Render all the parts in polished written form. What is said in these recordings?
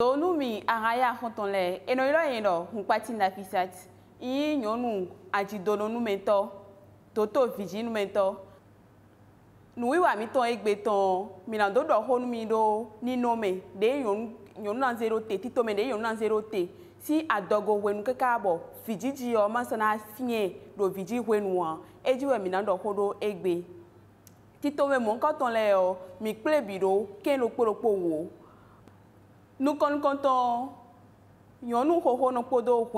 Donumi araya hontonle enoilo eno hunpati na fisat I nyonu ajidononu mento toto vijinu mento nuiwa miton egbeton milando do honumi do ni nome de nyonu na zero te titome de nyonu na zero te si adogo wenu kekabo vijiji o masana sinye do viji wenuan ejiwe milando hodo egbe titome monkotonle o mikplebiro keno poropo wo Nous comptons, nous avons podo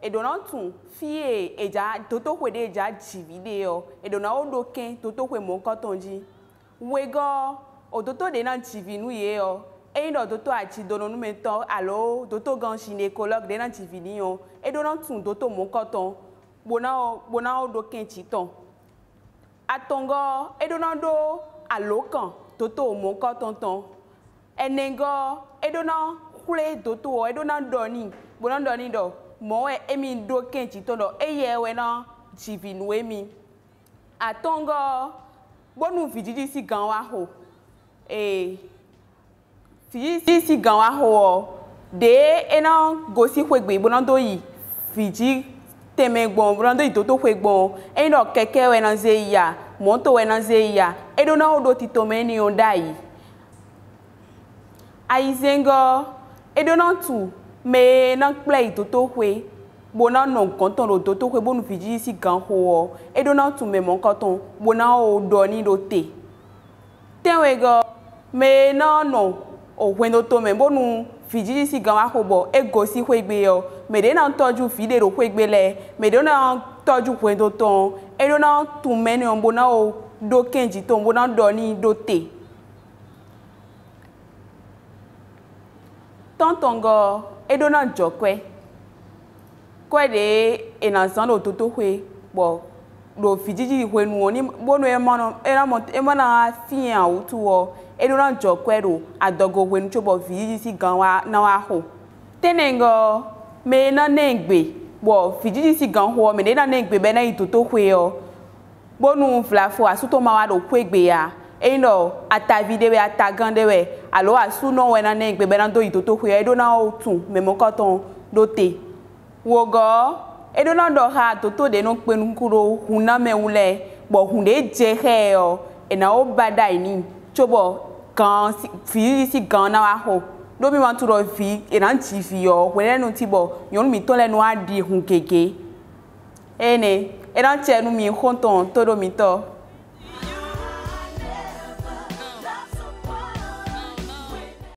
et nous avons fié et toto déjà vidéo et nous avons toto mon cotonji. Toto de nan nous et nous toto a nous alors toto grand gynécologue de nan et nous toto mon coton bonao chiton. Atongo et nous alokan toto mon coton Enengo edona kule doto edona doni bonan doni do mo emi do kenchi tondo eyewe na jivinu emi atongo bonu vijiji si ganwa ho vijiji si ganwa ho de ena gosi kwegbe bonan do yi viji temegbon bonan do doto kwegbon eno keke we na zeya moto we na zeya edona odo titomeni ondai Aizengo, et donnant tout, mais non play toto kwe, bonan non canton de toto kwe bon vigi si gan ho, et donnant tout mais mon canton, bonan o doni doté. Tenwego, mais non non, au point d'auto mais bonou, vigi si gan hobo, et gossi kwebeo, mais d'un entendu fidèle au kwebele, mais d'un entendu point d'auto, et donnant tout mène en bonan o dokenji ton bonan doni doté. Tantongo et donnant jokwe. Quoi de et dans son toto hue, bon, le fidji hue nous bon et mon fille en autour et donnant jokwe à dogo hue chobo fidji si ganwa nawaho. Tenengo, mais non n'engbe, bon, fidji si ganho, mais non n'engbe bena y toto hue. Bon, nous flafo à soutomawa do kwekbea. Et non, à ta vidéo, à ta gandewe, alors à sous non, on a un bébé dans le dos, et on a tout, mais mon coton doté. Wogo, et on a un toto de non penunkuro, on a un oulé, bon, on est jéré, et on a un badaini, chobo, quand fille ici, quand on a un ho, domi manturo fi, et un tifio, ou un tibo, yon mitole noir di hunkeke. Et ne, et un tiennu mi honton, todo mito.